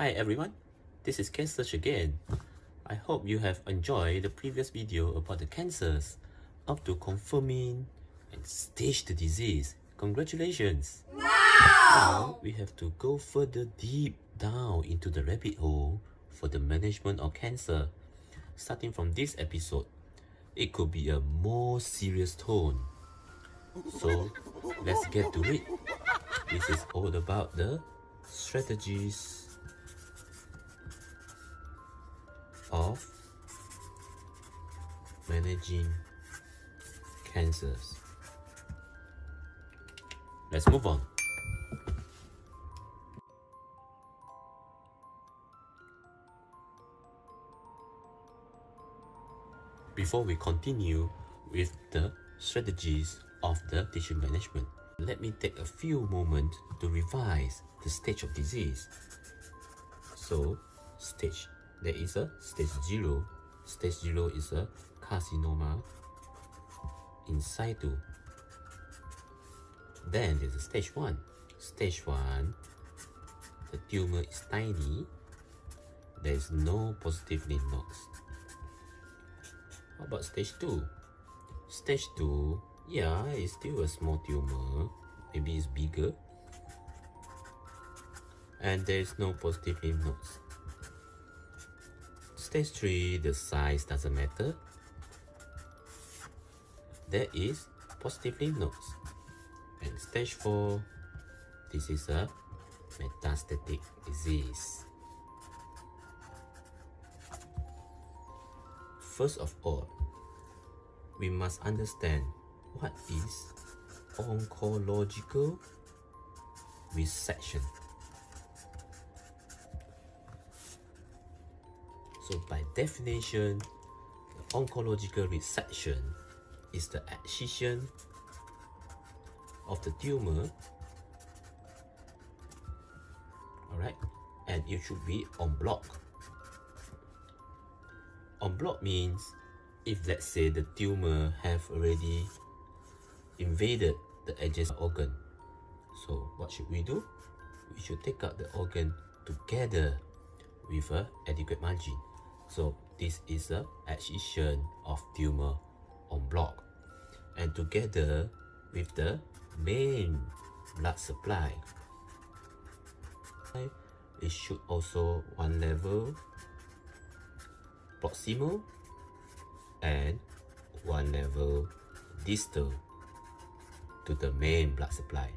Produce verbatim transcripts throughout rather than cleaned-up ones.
Hi everyone, this is K-Search again. I hope you have enjoyed the previous video about the cancers up to confirming and stage the disease. Congratulations! Wow! Now we have to go further deep down into the rabbit hole for the management of cancer. Starting from this episode, it could be a more serious tone. So let's get to it. This is all about the strategies of managing cancers. Let's move on. Before we continue with the strategies of the tissue management, let me take a few moments to revise the stage of disease. So, stage. There is a stage zero. Stage zero is a carcinoma in situ. Then there's a stage one. Stage one, the tumor is tiny. There is no positive lymph nodes. How about stage two? Stage two, yeah, it's still a small tumor. Maybe it's bigger. And there is no positive lymph nodes. Stage three, the size doesn't matter. There is positive lymph nodes. And stage four, this is a metastatic disease. First of all, we must understand what is oncological resection. So by definition, oncological resection is the excision of the tumor. Alright, and it should be en bloc. En bloc means if, let's say, the tumor have already invaded the adjacent organ. So what should we do? We should take out the organ together with an adequate margin. So this is a excision of tumor en bloc, and together with the main blood supply. It should also one level proximal and one level distal to the main blood supply.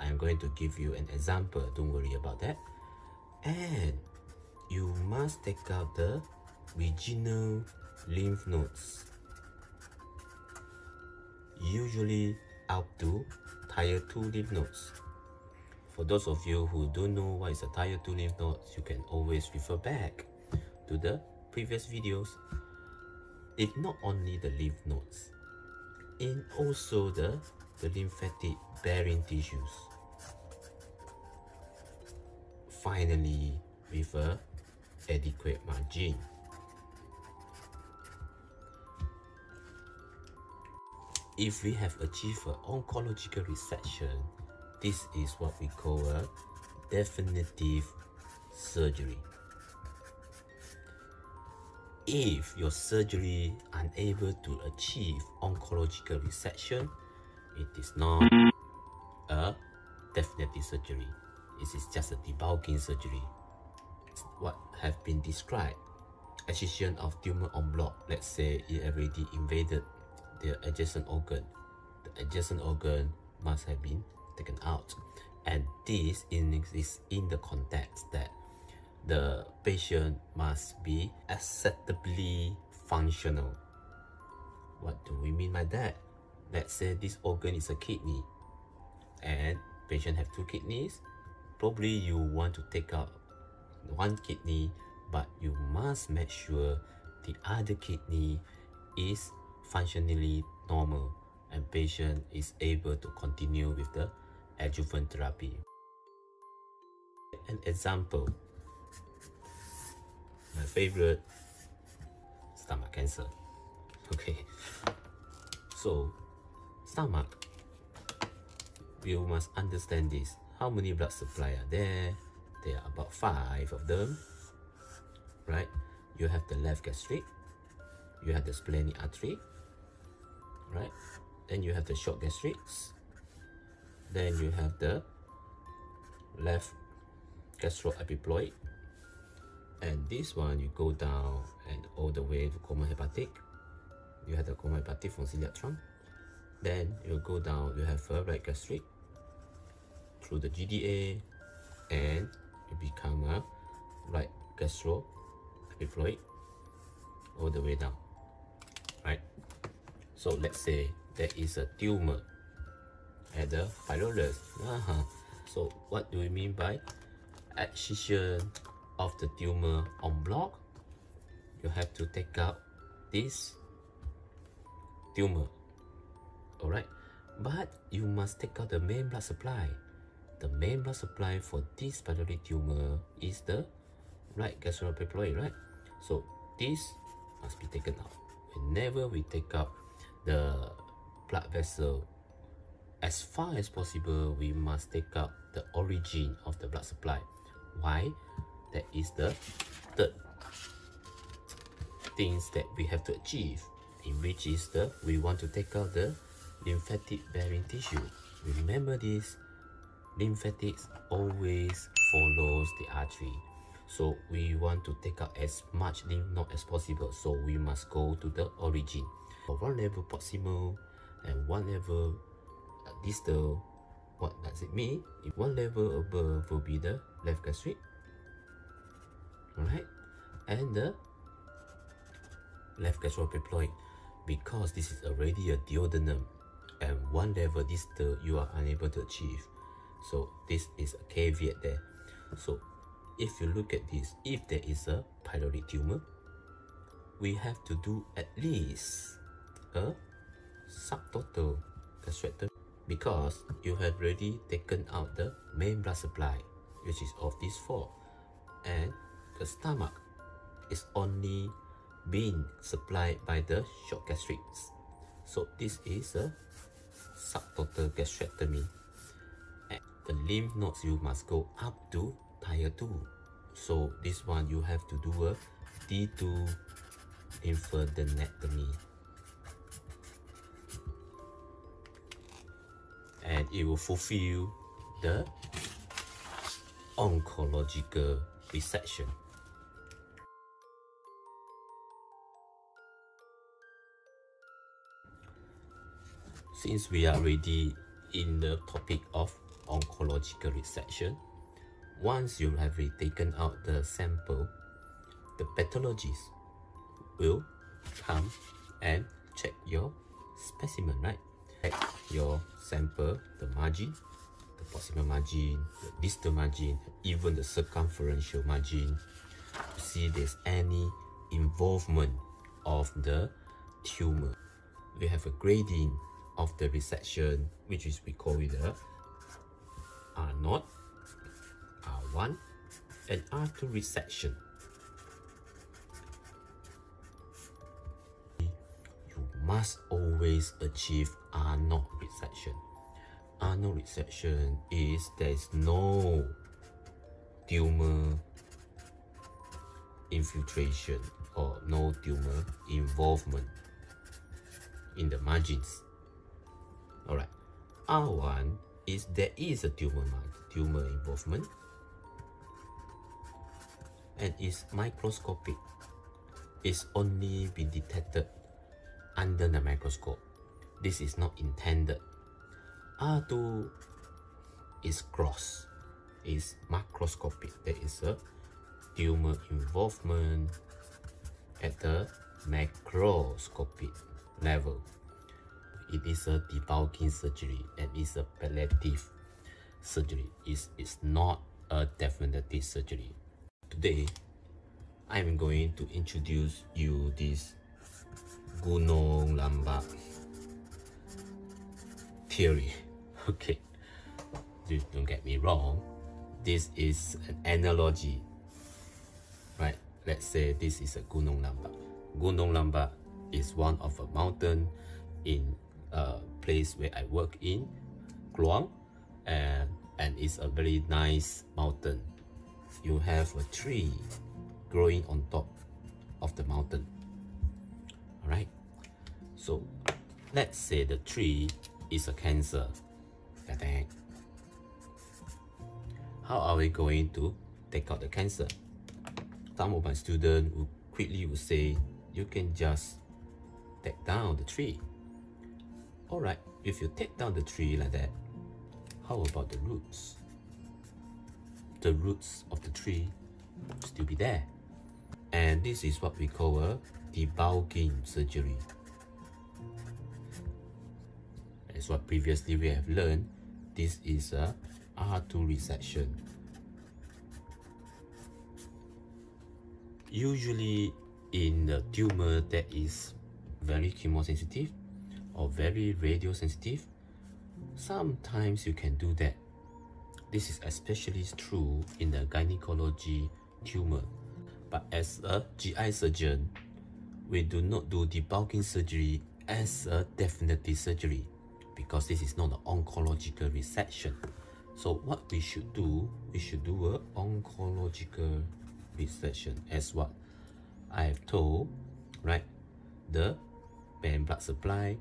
I'm going to give you an example, don't worry about that. And you must take out the regional lymph nodes, usually up to tier two lymph nodes. For those of you who don't know what is a tier two lymph node, you can always refer back to the previous videos. It's not only the lymph nodes, in also the, the lymphatic bearing tissues. Finally, with a adequate margin. If we have achieved an oncological resection, this is what we call a definitive surgery. If your surgery is unable to achieve oncological resection, it is not a definitive surgery. It is just a debulking surgery. What have been described, excision of tumor en bloc. Let's say it already invaded the adjacent organ. The adjacent organ must have been taken out, and this is in the context that the patient must be acceptably functional. What do we mean by that? Let's say this organ is a kidney, and patient have two kidneys. Probably you want to take out one kidney, but you must make sure the other kidney is functionally normal and patient is able to continue with the adjuvant therapy. An example, my favorite, stomach cancer. Okay, so stomach, you must understand this. How many blood supply are there? There are about five of them, right? You have the left gastric, you have the splenic artery, right? Then you have the short gastrics, then you have the left gastroepiploid, and this one you go down and all the way to common hepatic. You have the common hepatic from celiac trunk. Then you go down, you have a right gastric through the G D A, and you become a right gastroepiploid all the way down, right? So let's say there is a tumor at the pylorus. Uh-huh. So what do we mean by excision of the tumor en bloc? You have to take out this tumor, all right? But you must take out the main blood supply. The main blood supply for this pylori tumor is the right gastroepiploid, right? So this must be taken out. Whenever we take out the blood vessel, as far as possible, we must take out the origin of the blood supply. Why? That is the third things that we have to achieve, in which is the we want to take out the lymphatic bearing tissue. Remember this, lymphatics always follows the artery. So we want to take out as much lymph node as possible. So we must go to the origin. For one level proximal and one level distal, what does it mean? If one level above will be the left gastric, alright, and the left gastroepiploid, because this is already a duodenum, and one level distal you are unable to achieve. So this is a caveat there. So if you look at this, if there is a pylori tumor, we have to do at least a subtotal gastrectomy, because you have already taken out the main blood supply, which is of these four, and the stomach is only being supplied by the short gastrics. So this is a subtotal gastrectomy. And the lymph nodes you must go up to tier two. So this one you have to do a D two lymphadenectomy, and it will fulfill the oncological resection. Since we are already in the topic of oncological resection, once you have taken out the sample, the pathologist will come and check your specimen, right? Check your sample, the margin, the proximal margin, the distal margin, even the circumferential margin, to see if there's any involvement of the tumor. We have a grading of the resection, which is we call it a R zero, R one, and R two resection. You must always achieve R zero resection. R zero resection is there is no tumor infiltration or no tumor involvement in the margins. Alright, R one is there is a tumor tumor involvement, and it's microscopic. It's only been detected under the microscope. This is not intended. R two is gross, is macroscopic. There is a tumor involvement at the macroscopic level. It is a debulking surgery and it's a palliative surgery. It's, it's not a definitive surgery. Today, I'm going to introduce you this gunung lamba theory. Okay, please don't get me wrong. This is an analogy, right? Let's say this is a gunung lamba. Gunung lamba is one of a mountain in a place where I work in, Kluang, and, and it's a very nice mountain. you have a tree growing on top of the mountain. All right, so let's say the tree is a cancer. How are we going to take out the cancer? Some of my students who quickly would say, you can just take down the tree. All right, if you take down the tree like that, how about the roots? The roots of the tree still be there. And this is what we call a debulking surgery. That's what previously we have learned. This is a R two resection. Usually in a tumor that is very chemosensitive or very radiosensitive, sometimes you can do that. This is especially true in the gynecology tumor. But as a G I surgeon, we do not do debulking surgery as a definitive surgery because this is not an oncological resection. So what we should do, we should do an oncological resection as what I have told, right? The band blood supply,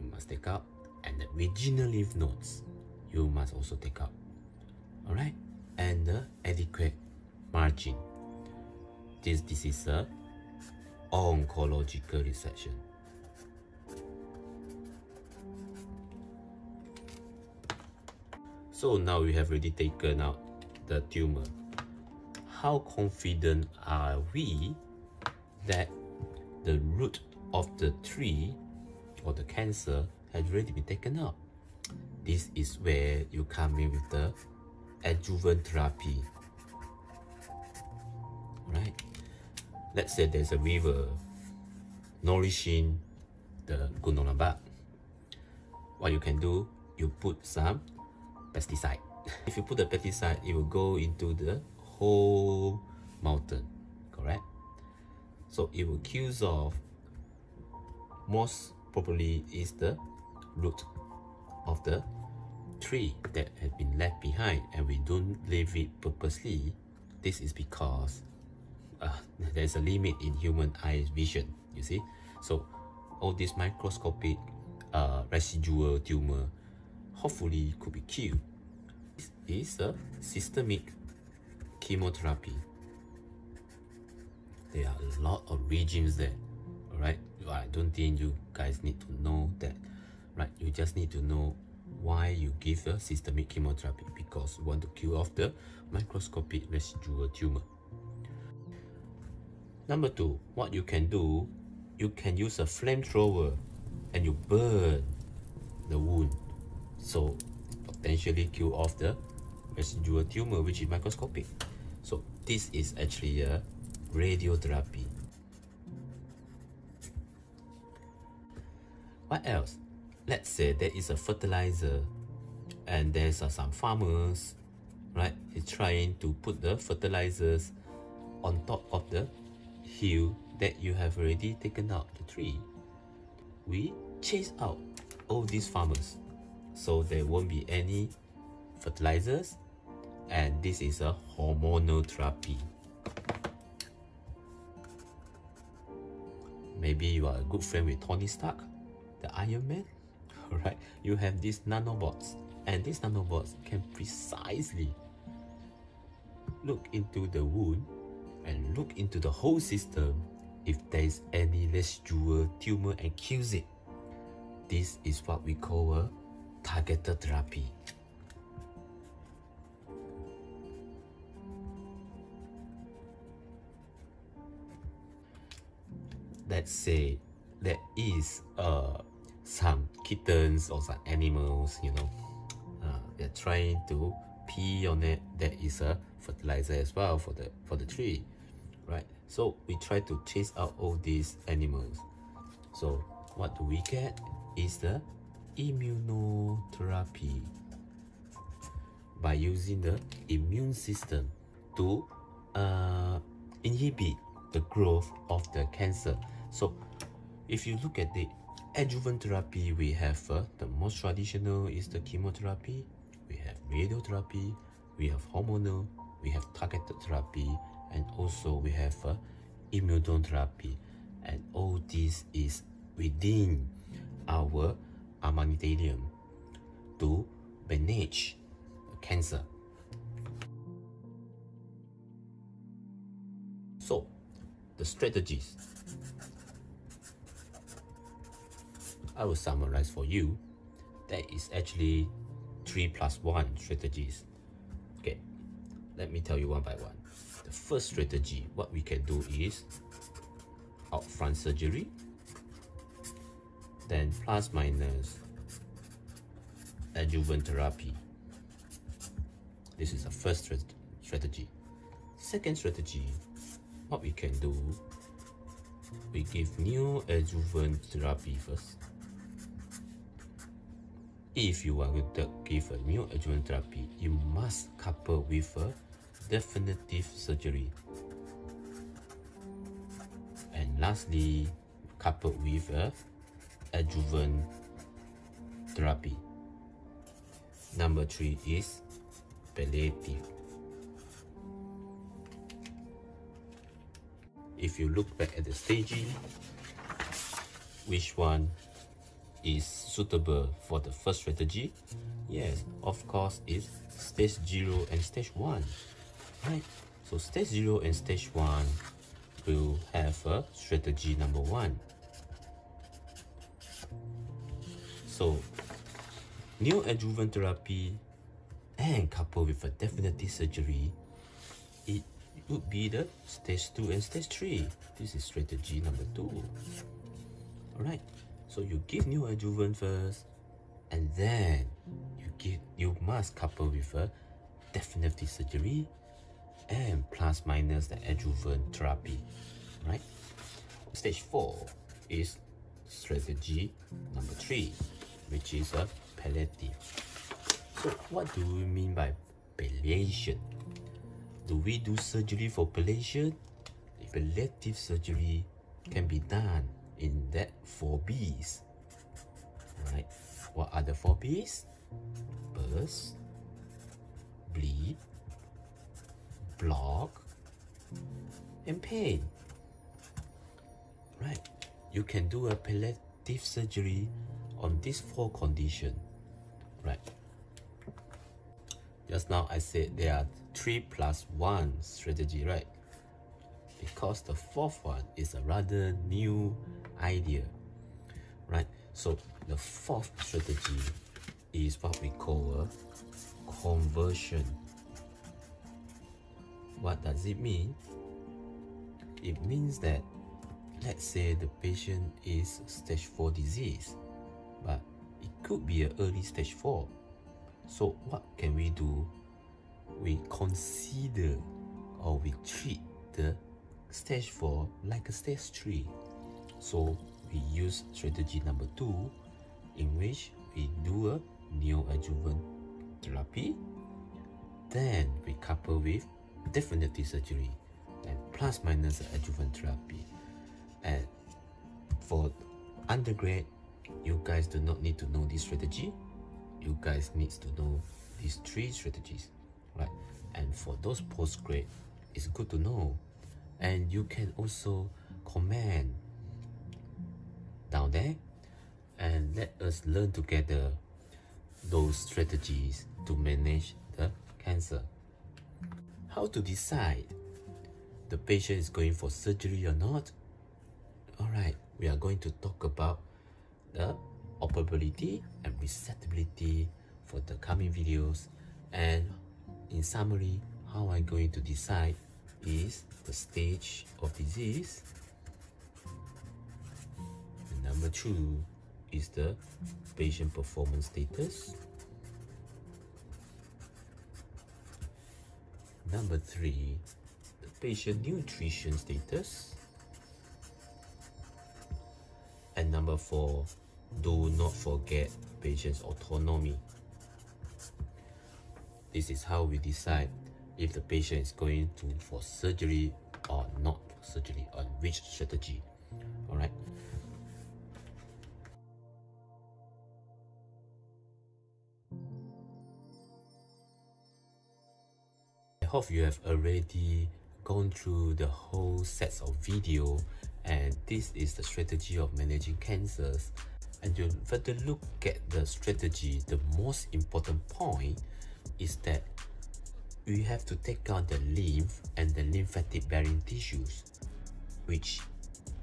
you must take out, and the regional lymph nodes, you must also take out. All right, and the adequate margin. This, this is a oncological resection. So now we have already taken out the tumor. How confident are we that the root of the tree or the cancer has already been taken out? This is where you come in with the adjuvant therapy. Right? Let's say there's a river nourishing the gunung lamba. What you can do, you put some pesticide. If you put the pesticide, it will go into the whole mountain, correct? So it will kill off, most probably is the root of the tree that has been left behind, and we don't leave it purposely. This is because Uh, there's a limit in human eye vision, you see. So all this microscopic uh, residual tumor hopefully could be killed. This is a systemic chemotherapy. There are a lot of regimes there, alright? I don't think you guys need to know that, right? You just need to know why you give a systemic chemotherapy, because you want to kill off the microscopic residual tumor. Number two, what you can do, you can use a flamethrower and you burn the wound. So potentially kill off the residual tumor, which is microscopic. So this is actually a radiotherapy. What else? Let's say there is a fertilizer and there's uh, some farmers, right? He's trying to put the fertilizers on top of the hill that you have already taken out the tree. We chase out all these farmers, so there won't be any fertilizers, and this is a hormonal therapy. Maybe you are a good friend with Tony Stark, the Iron Man. Alright, you have these nanobots, and these nanobots can precisely look into the wound and look into the whole system if there is any residual tumor and kills it. This is what we call a targeted therapy. Let's say there is uh, some kittens or some animals, you know, uh, they're trying to pee on it. There is a fertilizer as well for the for the tree, right? So we try to chase out all these animals. So what do we get is the immunotherapy, by using the immune system to uh, inhibit the growth of the cancer. So if you look at the adjuvant therapy, we have uh, the most traditional is the chemotherapy, we have radiotherapy, we have hormonal, we have targeted therapy, and also we have uh, immunotherapy, and all this is within our armamentarium to manage cancer. So, the strategies, I will summarize for you. That is actually three plus one strategies. Okay, let me tell you one by one. The first strategy, what we can do is upfront surgery, then plus minus adjuvant therapy. This is the first strategy. Second strategy, what we can do, we give new adjuvant therapy first. If you want to give a new adjuvant therapy, you must couple with a definitive surgery. And lastly, couple with a adjuvant therapy. Number three is palliative. If you look back at the staging, which one is suitable for the first strategy? Yes, of course, it's stage zero and stage one, right? So stage zero and stage one will have a strategy number one. So new adjuvant therapy and coupled with a definitive surgery, it would be the stage two and stage three. This is strategy number two. All right. So you give new adjuvant first, and then you give you must couple with a definitive surgery and plus minus the adjuvant therapy, right? Stage four is strategy number three, which is a palliative. So what do we mean by palliation? Do we do surgery for palliation? Palliative surgery can be done in that four B's. Alright, what are the four B's? Burst, bleed, block, and pain. Right, you can do a palliative surgery on these four conditions. Right, just now I said there are three plus one strategy, right? Because the fourth one is a rather new idea, right? So the fourth strategy is what we call a conversion. What does it mean? It means that, let's say the patient is stage four disease, but it could be an early stage four. So what can we do? We consider or we treat the stage four like a stage three. So we use strategy number two, in which we do a neoadjuvant therapy, then we couple with definitive surgery and plus minus adjuvant therapy. And for undergrad, you guys do not need to know this strategy. You guys need to know these three strategies, right? And for those postgrad, it's good to know. And you can also comment down there and let us learn together those strategies to manage the cancer. How to decide the patient is going for surgery or not? Alright, we are going to talk about the operability and resectability for the coming videos. And in summary, how I'm going to decide is the stage of disease. And number two is the patient performance status. Number three, the patient nutrition status. And number four, do not forget patient's autonomy. This is how we decide if the patient is going to for surgery or not for surgery, on which strategy. All right. I hope you have already gone through the whole sets of video, and this is the strategy of managing cancers. And you further look at the strategy, the most important point is that we have to take out the lymph and the lymphatic bearing tissues, which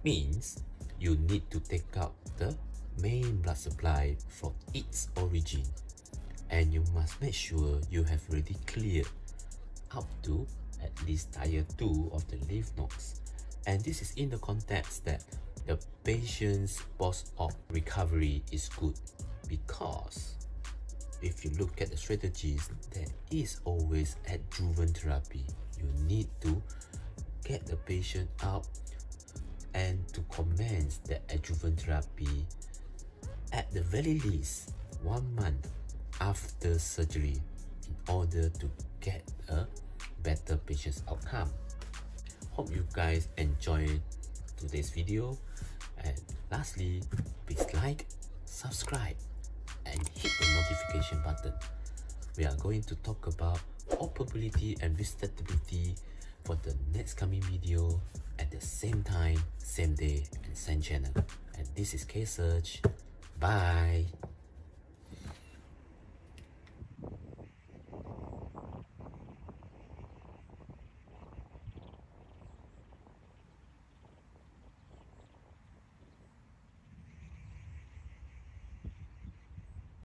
means you need to take out the main blood supply from its origin, and you must make sure you have already cleared up to at least tier two of the lymph nodes. And this is in the context that the patient's post-op recovery is good, because if you look at the strategies, there is always adjuvant therapy. You need to get the patient up and to commence the adjuvant therapy at the very least one month after surgery in order to get a better patient's outcome. Hope you guys enjoyed today's video, and lastly, please like, subscribe and hit the notification button. We are going to talk about operability and resectability for the next coming video at the same time, same day and same channel. And this is K-Search. Bye.